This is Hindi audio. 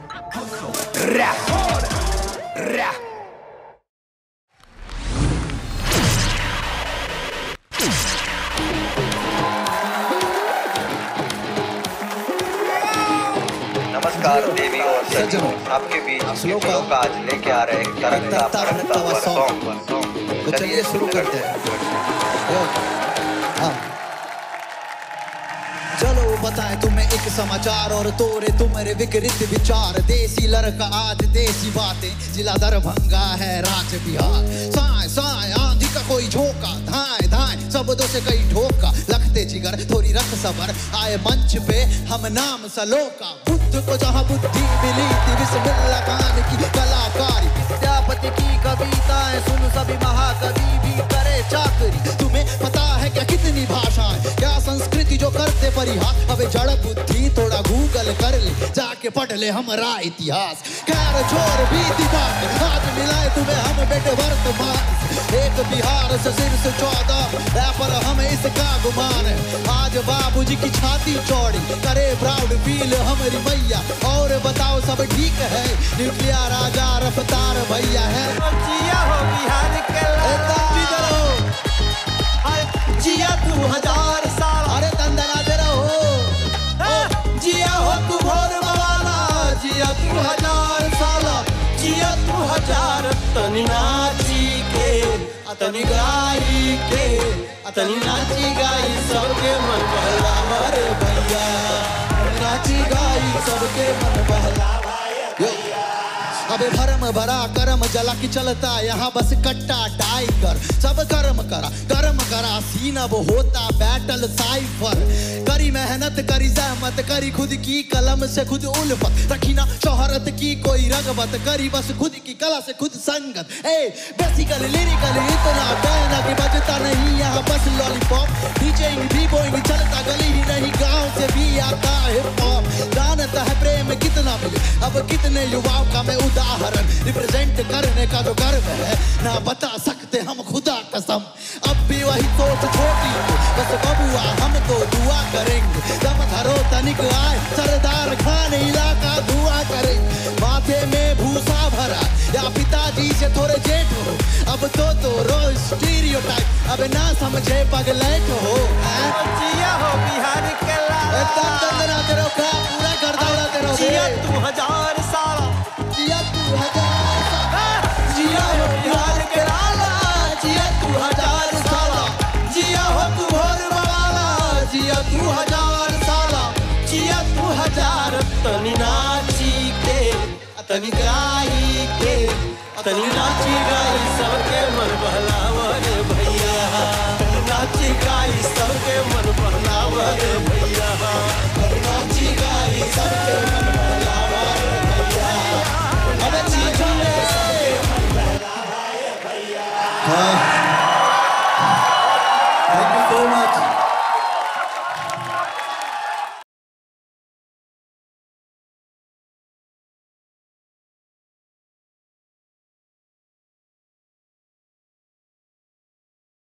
नमस्कार देवी और सज्जनों, आपके बीच आप लोग आज लेके आ रहे हैं। चलिए शुरू करते हैं। चलो बताए तुम्हें एक समाचार और तोरे तुम्हारे विकृत विचार। देसी लड़का आज देसी बातें, जिला दरभंगा है राज्य बिहार। साय साय आंधी का कोई झोंका, धाए धाए शब्दों से कई ठोका। लगते जिगर थोड़ी रख सबर, आए मंच पे हम नाम सलोका। बुद्ध को जहाँ बुद्धि मिली थी, बिस्मिल्लाह खान की कलाकारी। विद्यापति की कविता है सुन सभी, महाकवि भी करे चाकरी। तुम्हें पता है क्या कितनी भाषाएं, क्या संस्कृति जो करते परिहास। अबे जड़ बुद्धि थोड़ा गूगल कर ले, जाके पढ़ ले हमारा इतिहास। खैर छोड़ बीती बात, आज मिलाए तुम्हें हम बेटे वर्तमान। एक बिहार से सिर्फ 14 पर हमें इसका गुमान है। आज बाबूजी की छाती चौड़ी, करे प्राउड फील हमारी मैया। और बताओ सब ठीक है, न्यूक्लिया राजा रफ्तार भैया है। जिया 2000 साल, अरे तंदरा दे रहो। जिया हो तू भोर मवाना, जिया 2000 साल, जिया 2000। तनी नाची के तनी गाई के, तनी नाची गाई सबके मन बहला मारे भैया। नाची गाई सबके मन बहला भैया। अबे भरम भरा कर्म जला की चलता, यहाँ बस कट्टा डाई कर। सब कर्म करा सीना वो होता बैटल साइफर। करी मेहनत करी जहमत, करी खुद की कलम से खुद उल्फत। रखी ना शोहरत की कोई रगबत, करी बस खुद की कला से खुद संगत। ए बेसिकल लिरिकल इतना गाना कि बजता नहीं यहाँ बस लॉलीपॉप। डीजेइंग भी बोइंग चलता गली ही नहीं, गाँव से भी आता हिप हॉप। जानता है प्रेम कितना मिले, अब कितने युवाओं का मैं उदाहरण। रिप्रेजेंट करने का जो गर्व है, ना बता सकते हम खुदा कसम। अब भी वही सोच छोटी, बस बबुआ हम तो दुआ करेंगे। दम धरो तनिक आए सरदार खान, इलाका दुआ करे। माथे में भूसा भरा या पिताजी से थोड़े जेठ हो, अब तो रोज स्टीरियोटाइप। अब ना समझे पगलेट हो, जिया हो बिहार के लाल। तंदरा तेरो का पूरा कर दौड़ा तेरो, जिया 2000 साल, जिया 2000 साल, जिया हो बिहार के लाला, जिया 2000 साल, जिया हो तू भोर मवाला, जिया 2000 साल, जिया 2000। तनी नाची के तनी गाई के, तनी नाची गाई सबके मन बहलावने।